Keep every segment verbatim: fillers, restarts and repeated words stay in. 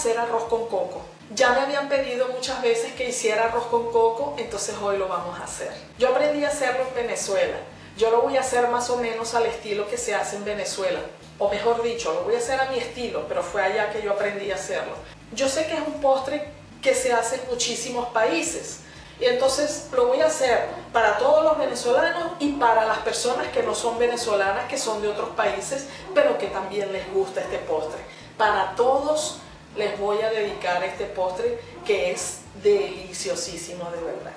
hacer arroz con coco. Ya me habían pedido muchas veces que hiciera arroz con coco, entonces hoy lo vamos a hacer. Yo aprendí a hacerlo en Venezuela. Yo lo voy a hacer más o menos al estilo que se hace en Venezuela. O mejor dicho, lo voy a hacer a mi estilo, pero fue allá que yo aprendí a hacerlo. Yo sé que es un postre que se hace en muchísimos países. Y entonces lo voy a hacer para todos los venezolanos y para las personas que no son venezolanas, que son de otros países, pero que también les gusta este postre. Para todos les voy a dedicar este postre que es deliciosísimo de verdad.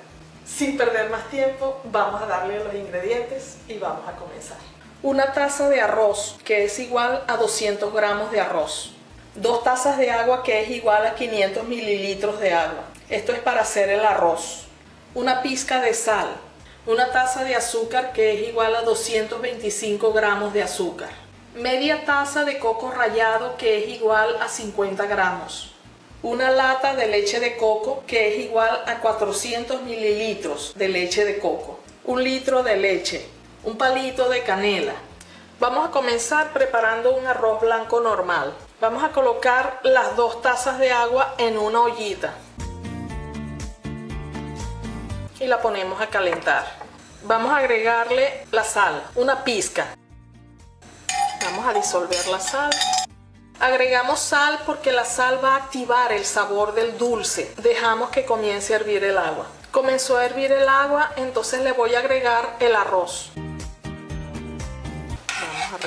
Sin perder más tiempo, vamos a darle los ingredientes y vamos a comenzar. Una taza de arroz, que es igual a doscientos gramos de arroz. Dos tazas de agua, que es igual a quinientos mililitros de agua. Esto es para hacer el arroz. Una pizca de sal. Una taza de azúcar, que es igual a doscientos veinticinco gramos de azúcar. Media taza de coco rallado, que es igual a cincuenta gramos. Una lata de leche de coco, que es igual a cuatrocientos mililitros de leche de coco. Un litro de leche. Un palito de canela. Vamos a comenzar preparando un arroz blanco normal. Vamos a colocar las dos tazas de agua en una ollita. Y la ponemos a calentar. Vamos a agregarle la sal, una pizca. Vamos a disolver la sal. Agregamos sal porque la sal va a activar el sabor del dulce. Dejamos que comience a hervir el agua. Comenzó a hervir el agua, entonces le voy a agregar el arroz. Vamos a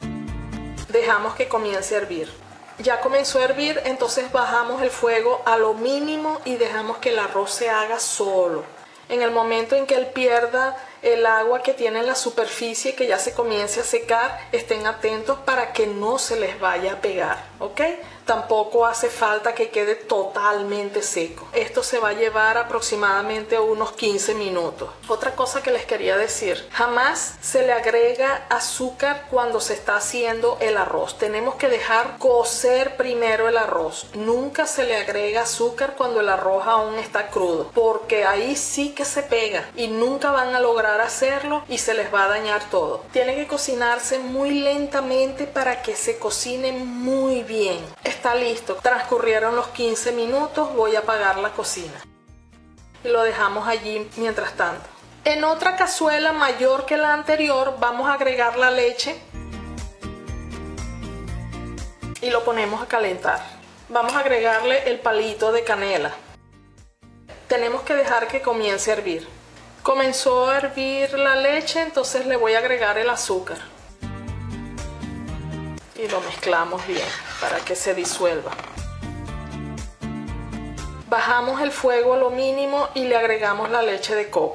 remover. Dejamos que comience a hervir. Ya comenzó a hervir, entonces bajamos el fuego a lo mínimo y dejamos que el arroz se haga solo. En el momento en que él pierda el agua que tiene en la superficie, que ya se comience a secar, estén atentos para que no se les vaya a pegar, ¿ok? Tampoco hace falta que quede totalmente seco. Esto se va a llevar aproximadamente unos quince minutos. Otra cosa que les quería decir, jamás se le agrega azúcar cuando se está haciendo el arroz. Tenemos que dejar cocer primero el arroz. Nunca se le agrega azúcar cuando el arroz aún está crudo, porque ahí sí que se pega y nunca van a lograr hacerlo y se les va a dañar todo. Tiene que cocinarse muy lentamente para que se cocine muy bien. Está listo. Transcurrieron los quince minutos. Voy a apagar la cocina. Y lo dejamos allí mientras tanto. En otra cazuela mayor que la anterior vamos a agregar la leche y lo ponemos a calentar. Vamos a agregarle el palito de canela. Tenemos que dejar que comience a hervir. Comenzó a hervir la leche, entonces le voy a agregar el azúcar. Y lo mezclamos bien para que se disuelva. Bajamos el fuego a lo mínimo y le agregamos la leche de coco.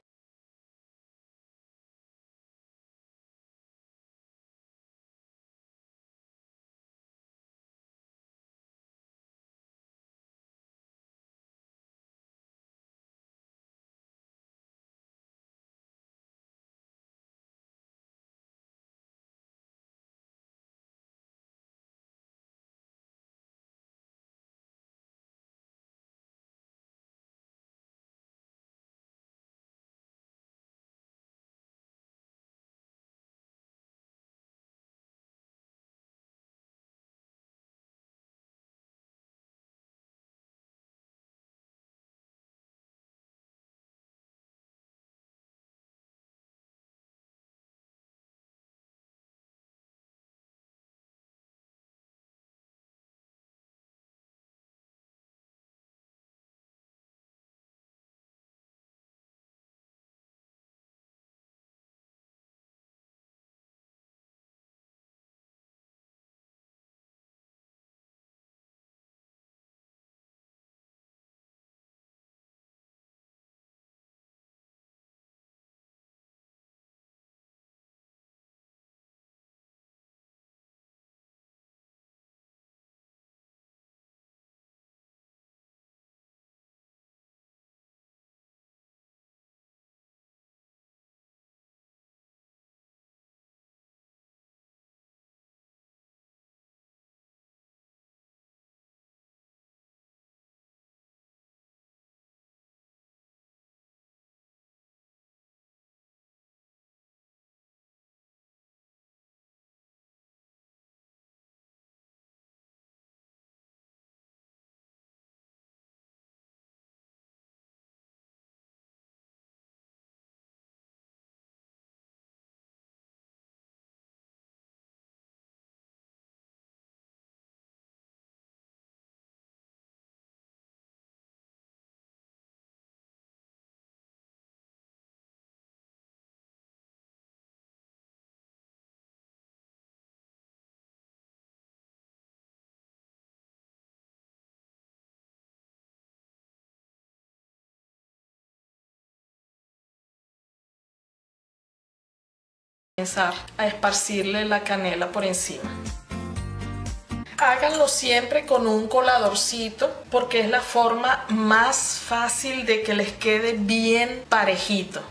Comenzar a esparcirle la canela por encima. Háganlo siempre con un coladorcito porque es la forma más fácil de que les quede bien parejito.